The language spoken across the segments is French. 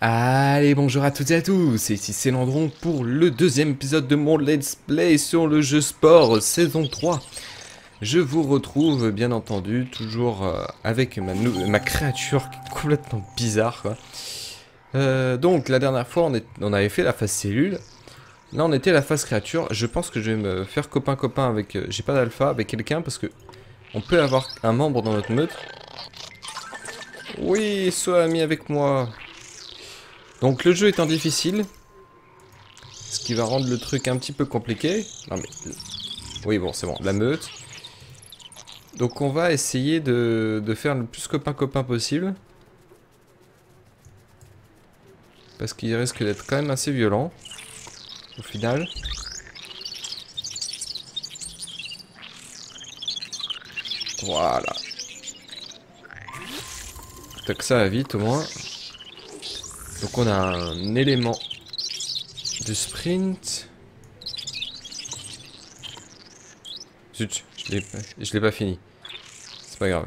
Allez, bonjour à toutes et à tous, ici Selandron pour le deuxième épisode de mon Let's Play sur le jeu sport, saison 3. Je vous retrouve, bien entendu, toujours avec ma créature complètement bizarre, quoi. Donc, la dernière fois, on avait fait la phase cellule. Là, on était à la phase créature. Je pense que je vais me faire copain-copain avec... j'ai pas d'alpha, avec quelqu'un, parce que on peut avoir un membre dans notre meute. Oui, sois ami avec moi. Donc le jeu étant difficile, ce qui va rendre le truc un petit peu compliqué. Non mais... oui bon c'est bon, la meute. Donc on va essayer de faire le plus copain-copain possible. Parce qu'il risque d'être quand même assez violent, au final. Voilà. Tac, ça va vite au moins. Donc on a un élément de sprint. Zut, je l'ai pas fini. C'est pas grave.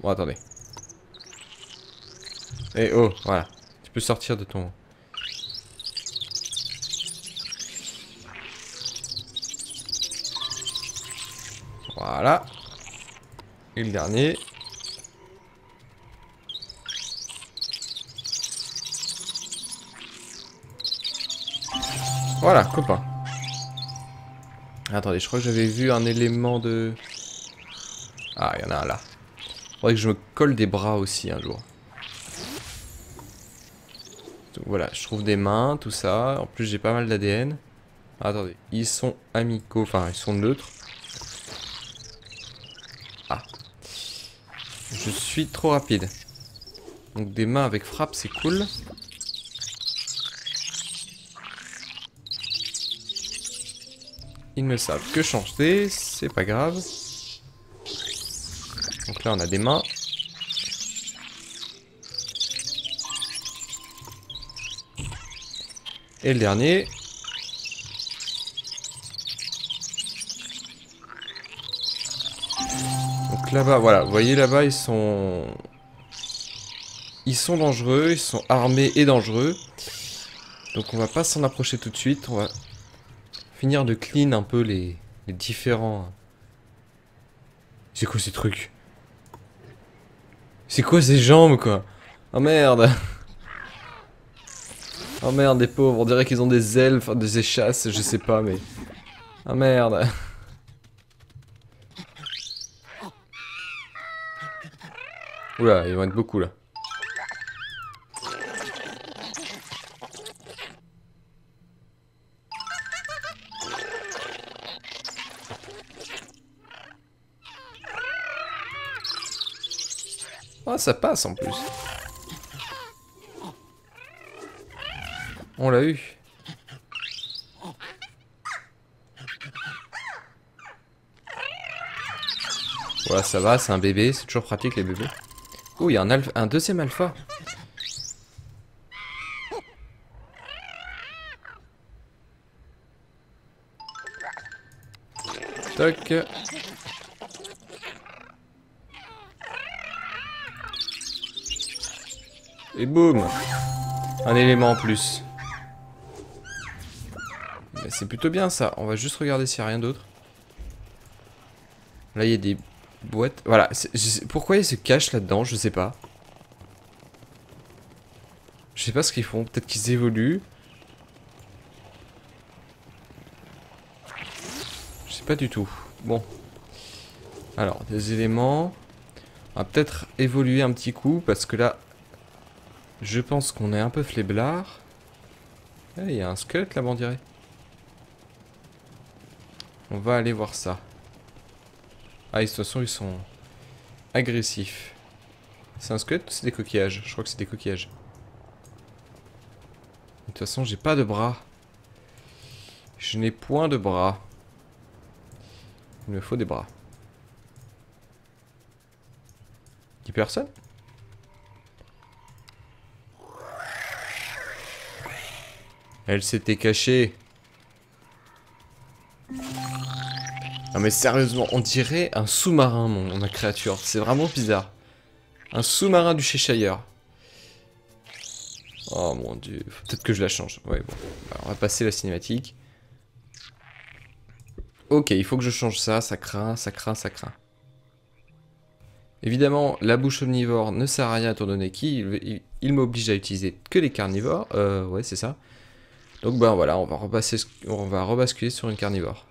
Bon, attendez. Et oh, voilà. Tu peux sortir de ton... Voilà. Et le dernier... Voilà, copain. Attendez, je crois que j'avais vu un élément de... Ah, il y en a un là. Faudrait que je me colle des bras aussi un jour. Donc voilà, je trouve des mains, tout ça. En plus, j'ai pas mal d'ADN. Ah, attendez, ils sont amicaux, enfin, ils sont neutres. Ah. Je suis trop rapide. Donc des mains avec frappe, c'est cool. Ils ne savent que changer, c'est pas grave. Donc là on a des mains. Et le dernier. Donc là-bas, voilà, vous voyez là-bas ils sont... Ils sont dangereux, ils sont armés et dangereux. Donc on va pas s'en approcher tout de suite, on va... finir de clean un peu les différents... C'est quoi ces trucs? C'est quoi ces jambes quoi? Oh merde! Oh merde, des pauvres, on dirait qu'ils ont des ailes, enfin des échasses, je sais pas mais... Oh merde! Oula, ils vont être beaucoup là. Ah, ça passe en plus. On l'a eu. Voilà, ça va, c'est un bébé, c'est toujours pratique les bébés. Oh, il y a un deuxième alpha. Toc. Et boum! Un élément en plus. Ben c'est plutôt bien ça. On va juste regarder s'il n'y a rien d'autre. Là, il y a des boîtes. Voilà. Pourquoi ils se cachent là-dedans? Je sais pas. Je sais pas ce qu'ils font. Peut-être qu'ils évoluent. Je sais pas du tout. Bon. Alors, des éléments. On va peut-être évoluer un petit coup parce que là... Je pense qu'on est un peu fléblard. Eh, il y a un squelette là-bas, on dirait. On va aller voir ça. Ah, de toute façon, ils sont agressifs. C'est un squelette ou c'est des coquillages? Je crois que c'est des coquillages. De toute façon, j'ai pas de bras. Je n'ai point de bras. Il me faut des bras. Y'a personne ? Elle s'était cachée. Non mais sérieusement, on dirait un sous-marin, ma créature. C'est vraiment bizarre. Un sous-marin du Cheshire. Oh mon dieu. Peut-être que je la change. Ouais, bon. Alors, on va passer la cinématique. Ok, il faut que je change ça. Ça craint, ça craint, ça craint. Évidemment, la bouche omnivore ne sert à rien étant donné qu'il m'oblige à utiliser que les carnivores. Ouais, c'est ça. Donc, ben voilà, on va rebasculer sur une carnivore.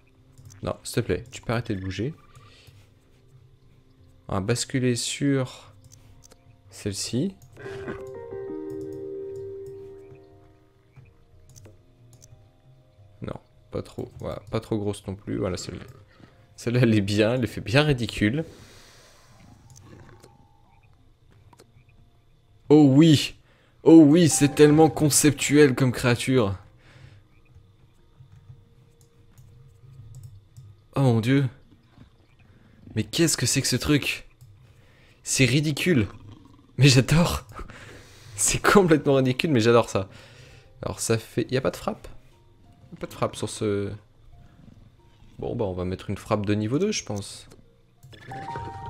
Non, s'il te plaît, tu peux arrêter de bouger. On va basculer sur celle-ci. Non, pas trop. Voilà, pas trop grosse non plus. Voilà, celle-là. Celle-là, elle est bien. Elle fait bien ridicule. Oh oui, c'est tellement conceptuel comme créature. Oh mon dieu. Mais qu'est-ce que c'est que ce truc? C'est ridicule. Mais j'adore. C'est complètement ridicule, mais j'adore ça. Alors ça fait... Y a pas de frappe? Pas de frappe sur ce... Bon bah on va mettre une frappe de niveau 2, je pense.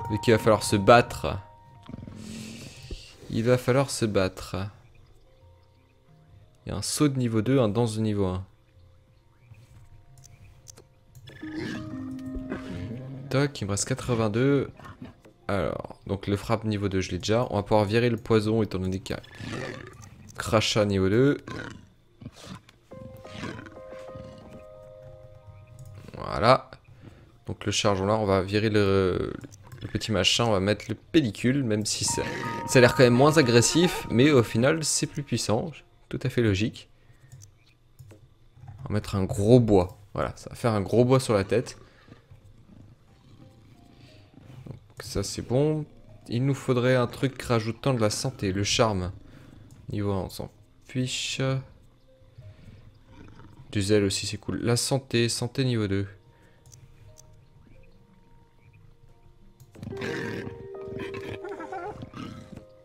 Vu qu'il va falloir se battre. Il va falloir se battre. Il y a un saut de niveau 2, un danse de niveau 1. Toc, il me reste 82. Alors, donc le frappe niveau 2, je l'ai déjà. On va pouvoir virer le poison étant donné qu'il y a crachat niveau 2. Voilà. Donc le chargeon là, on va virer le petit machin, on va mettre le pellicule, même si ça a l'air quand même moins agressif, mais au final c'est plus puissant, tout à fait logique. On va mettre un gros bois, voilà, ça va faire un gros bois sur la tête. Donc ça c'est bon, il nous faudrait un truc rajoutant de la santé, le charme. Niveau 1 on s'en fiche. Du zèle aussi c'est cool, la santé, santé niveau 2.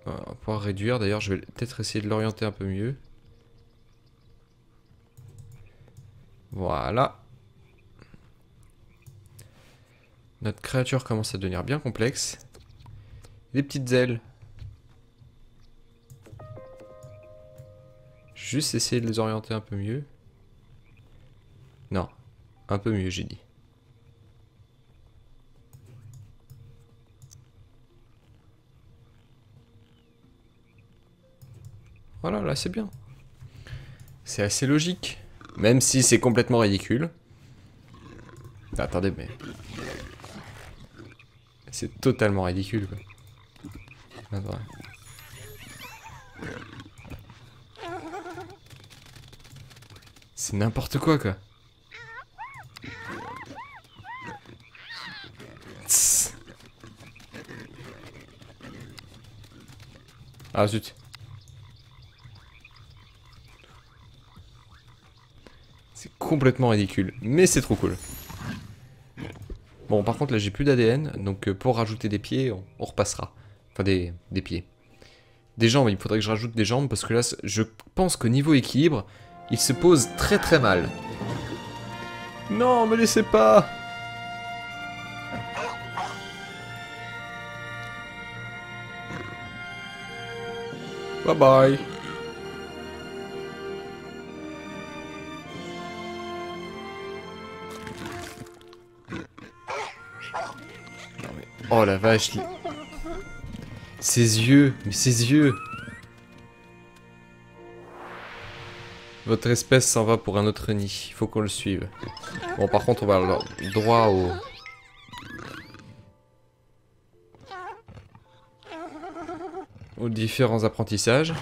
On va pouvoir réduire, d'ailleurs je vais peut-être essayer de l'orienter un peu mieux. Voilà. Notre créature commence à devenir bien complexe. Des petites ailes. Juste essayer de les orienter un peu mieux. Non, un peu mieux j'ai dit. Voilà, là c'est bien. C'est assez logique. Même si c'est complètement ridicule. Attendez, mais... C'est totalement ridicule, quoi. Attends. C'est n'importe quoi, quoi. Tss. Ah zut. Complètement ridicule, mais c'est trop cool. Bon, par contre, là, j'ai plus d'ADN, donc pour rajouter des pieds, on repassera. Enfin, des pieds. Des jambes, il faudrait que je rajoute des jambes, parce que là, je pense qu'au niveau équilibre, il se pose très très mal. Non, me laissez pas! Bye bye! Oh la vache, ses yeux, mais ses yeux. Votre espèce s'en va pour un autre nid, il faut qu'on le suive. Bon par contre on va alors droit au... aux différents apprentissages.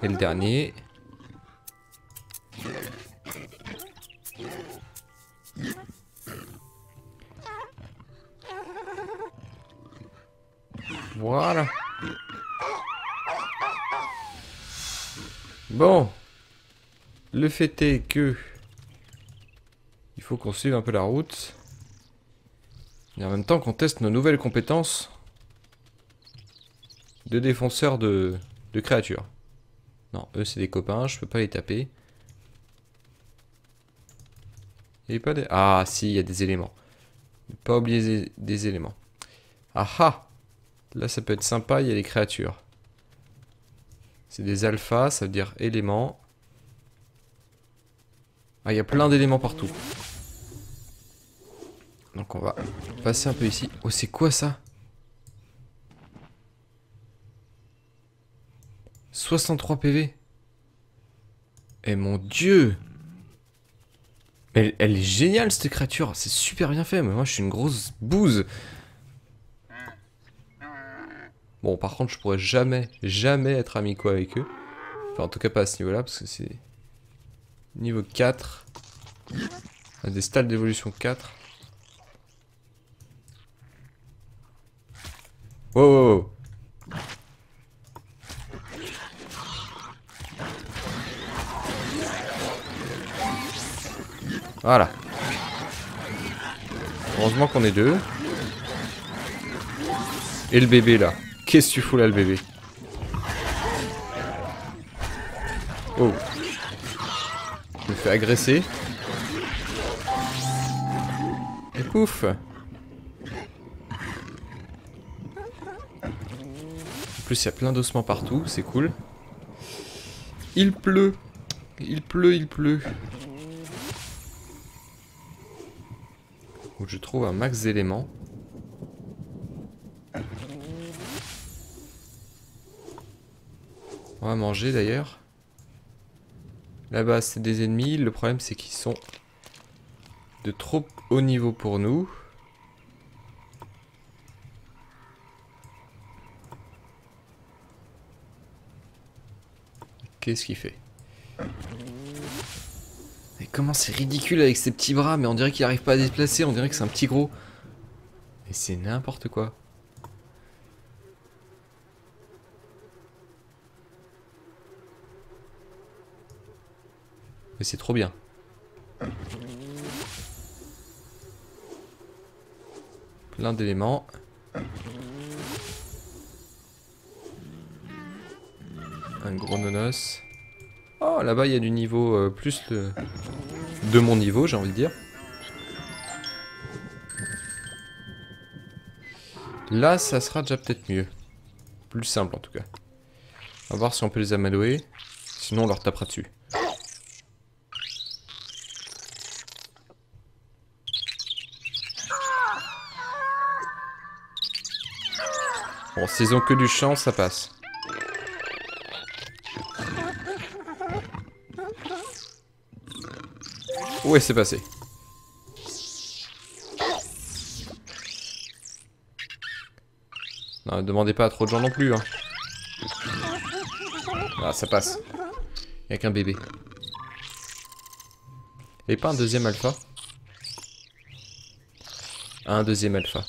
Et le dernier. Voilà. Bon. Le fait est que... Il faut qu'on suive un peu la route. Et en même temps qu'on teste nos nouvelles compétences. deux défenseurs de créatures. Non, eux c'est des copains, je peux pas les taper. Et pas des... Ah si, il y a des éléments. Pas oublier des éléments. Ah ah! Là ça peut être sympa, il y a les créatures. C'est des alphas, ça veut dire éléments. Ah, il y a plein d'éléments partout. Donc on va passer un peu ici. Oh, c'est quoi ça? 63 PV. Eh mon dieu! Elle est géniale cette créature, c'est super bien fait, mais moi je suis une grosse bouse. Bon par contre je pourrais jamais être ami quoi avec eux. Enfin en tout cas pas à ce niveau là, parce que c'est... Niveau 4. Des stades d'évolution 4. Wow. Voilà. Heureusement qu'on est deux. Et le bébé là. Qu'est-ce que tu fous là le bébé? Oh. Je me fais agresser. Et pouf. En plus il y a plein d'ossements partout, c'est cool. Il pleut. Il pleut, il pleut. Je trouve un max d'éléments. On va manger d'ailleurs. Là-bas c'est des ennemis. Le problème c'est qu'ils sont de trop haut niveau pour nous. Qu'est-ce qu'il fait? Mais comment c'est ridicule avec ses petits bras, mais on dirait qu'il n'arrive pas à déplacer, on dirait que c'est un petit gros. Et c'est n'importe quoi. Mais c'est trop bien. Plein d'éléments. Un gros nonos. Oh, là-bas, il y a du niveau plus de mon niveau, j'ai envie de dire. Là, ça sera déjà peut-être mieux. Plus simple, en tout cas. On va voir si on peut les amadouer. Sinon, on leur tapera dessus. Bon, s'ils ont que du chant, ça passe. Ouais, c'est passé. Non, ne demandez pas à trop de gens non plus. Hein. Ah, ça passe. Il n'y a qu'un bébé. Et pas un deuxième alpha. Un deuxième alpha.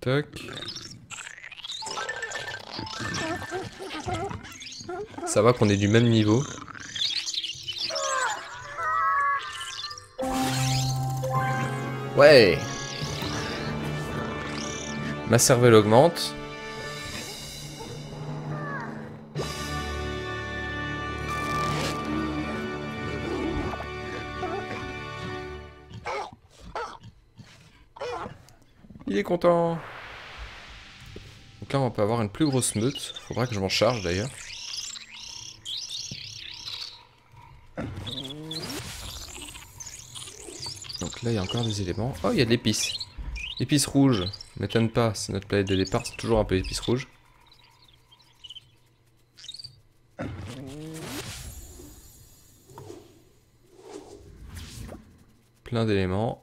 Toc. Ça va qu'on est du même niveau. Ouais. Ma cervelle augmente. Il est content. Donc là on peut avoir une plus grosse meute. Faudra que je m'en charge d'ailleurs. Là, il y a encore des éléments. Oh, il y a de l'épice. Épice rouge. M'étonne pas, c'est notre planète de départ. C'est toujours un peu épice rouge. Plein d'éléments.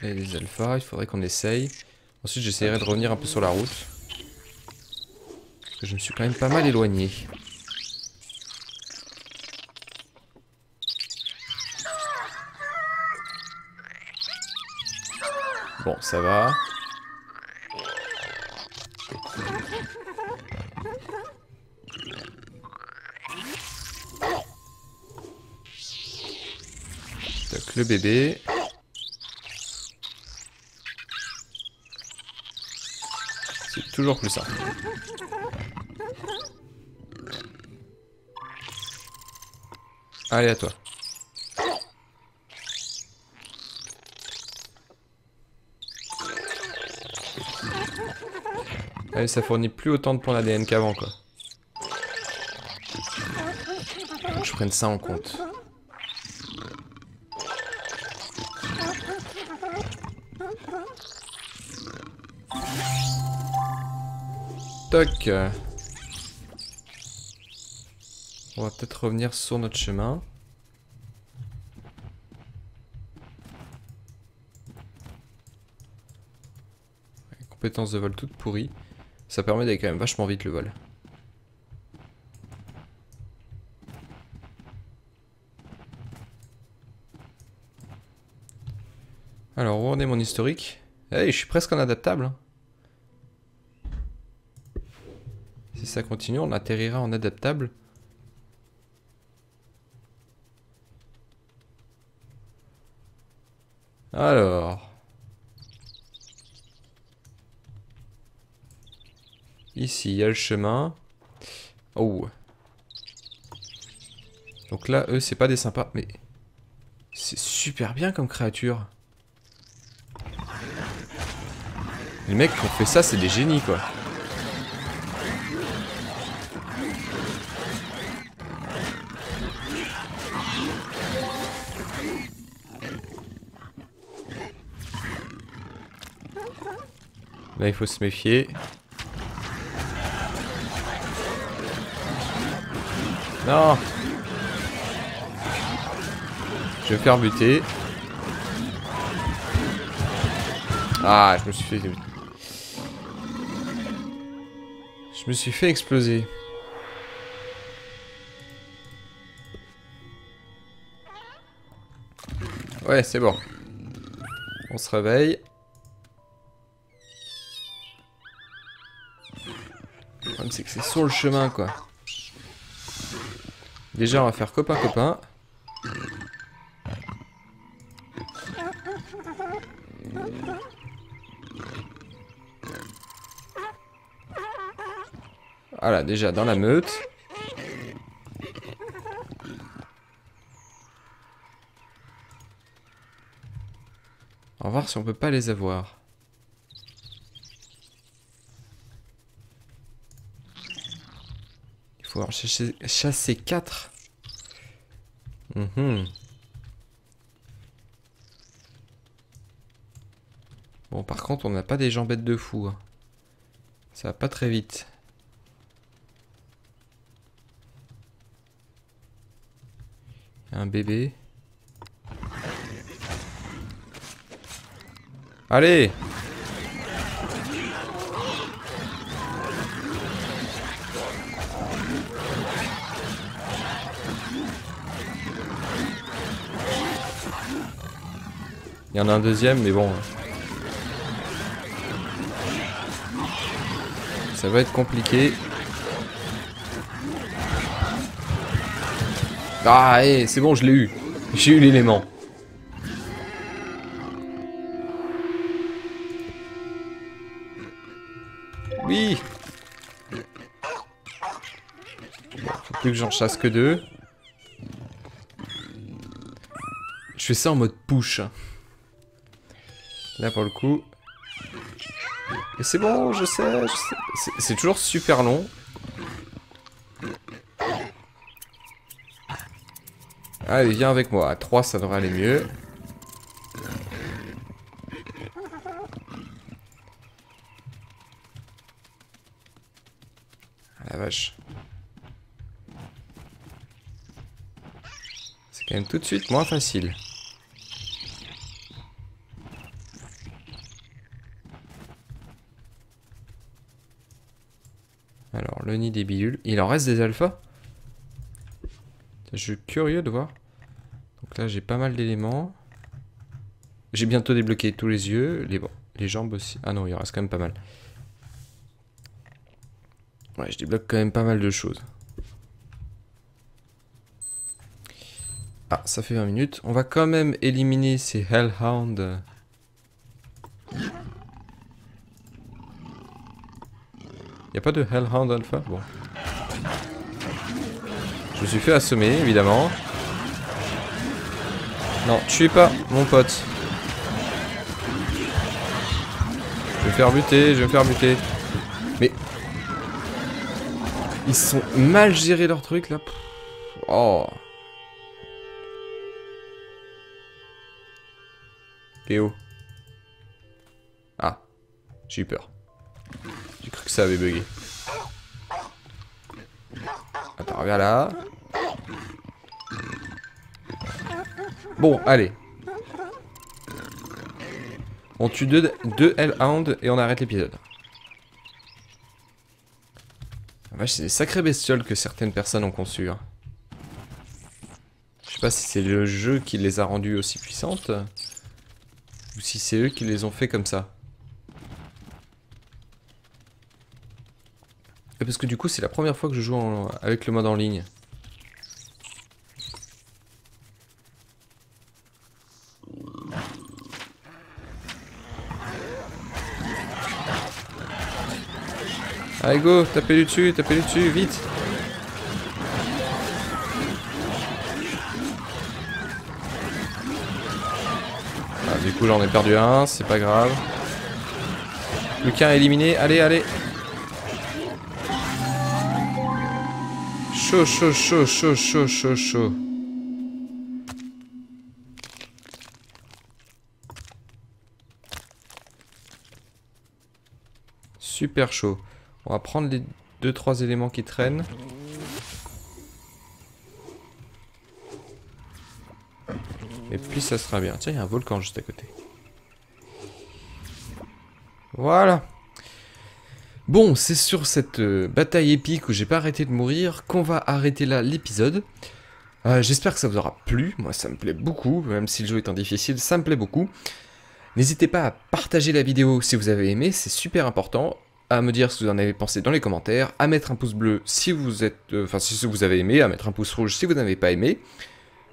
Là, il y a des alphas. Il faudrait qu'on essaye. Ensuite, j'essaierai de revenir un peu sur la route. Parce que je me suis quand même pas mal éloigné. Bon, ça va. Toc, le bébé. C'est toujours plus simple. Allez, à toi. Allez, ça fournit plus autant de points d'ADN qu'avant, quoi. Faut que je prenne ça en compte. Toc. On va peut-être revenir sur notre chemin. Les compétences de vol toutes pourries. Ça permet d'aller quand même vachement vite le vol. Alors, où en est mon historique? Hey, je suis presque en adaptable. Si ça continue, on atterrira en adaptable. Alors... ici, il y a le chemin. Oh. Donc là, eux, c'est pas des sympas, mais... c'est super bien comme créature. Les mecs qui ont fait ça, c'est des génies, quoi. Là, il faut se méfier. Non! Je vais me faire buter. Ah, je me suis fait... je me suis fait exploser. Ouais, c'est bon. On se réveille. Le problème, c'est que c'est sur le chemin, quoi. Déjà, on va faire copain-copain. Voilà, déjà dans la meute. On va voir si on peut pas les avoir. Il faut en chasser 4. Bon, par contre, on n'a pas des jambettes de fou. Ça va pas très vite. Un bébé. Allez! Il y en a un deuxième, mais bon. Ça va être compliqué. Ah, hey, c'est bon, je l'ai eu. J'ai eu l'élément. Oui. Faut plus que j'en chasse que 2. Je fais ça en mode push. Là, pour le coup. Et c'est bon, je sais. C'est toujours super long. Allez, viens avec moi. À 3, ça devrait aller mieux. Ah, la vache. C'est quand même tout de suite moins facile. Alors, le nid des bidules. Il en reste des alphas? Je suis curieux de voir. Donc là, j'ai pas mal d'éléments. J'ai bientôt débloqué tous les yeux, les jambes aussi. Ah non, il en reste quand même pas mal. Ouais, je débloque quand même pas mal de choses. Ah, ça fait 20 minutes. On va quand même éliminer ces Hellhounds. Y'a pas de Hellhound Alpha? Bon. Je me suis fait assommer, évidemment. Non, tuez pas, mon pote. Je vais me faire buter, je vais me faire buter. Mais... ils sont mal gérés leur truc, là. Oh. Léo. Ah. J'ai eu peur. J'ai cru que ça avait bugué. Attends, reviens là. Bon, allez. On tue deux Hellhounds et on arrête l'épisode. La vache, c'est des sacrées bestioles que certaines personnes ont conçues. Hein. Je sais pas si c'est le jeu qui les a rendues aussi puissantes. Ou si c'est eux qui les ont fait comme ça. Et parce que du coup, c'est la première fois que je joue avec le mode en ligne. Allez go, tapez-lui dessus, vite. Ah, du coup j'en ai perdu un, c'est pas grave. Plus qu'un éliminé, allez, allez. Chaud, chaud, chaud, chaud, chaud, chaud, chaud. Super chaud. On va prendre les 2-3 éléments qui traînent. Et puis ça sera bien. Tiens, il y a un volcan juste à côté. Voilà. Bon, c'est sur cette bataille épique où j'ai pas arrêté de mourir qu'on va arrêter là l'épisode. J'espère que ça vous aura plu. Moi, ça me plaît beaucoup. Même si le jeu étant difficile, ça me plaît beaucoup. N'hésitez pas à partager la vidéo si vous avez aimé. C'est super important. À me dire ce que vous en avez pensé dans les commentaires, à mettre un pouce bleu si vous êtes, si vous avez aimé, à mettre un pouce rouge si vous n'avez pas aimé,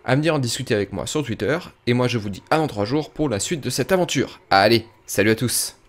à venir en discuter avec moi sur Twitter, et moi je vous dis à dans 3 jours pour la suite de cette aventure. Allez, salut à tous!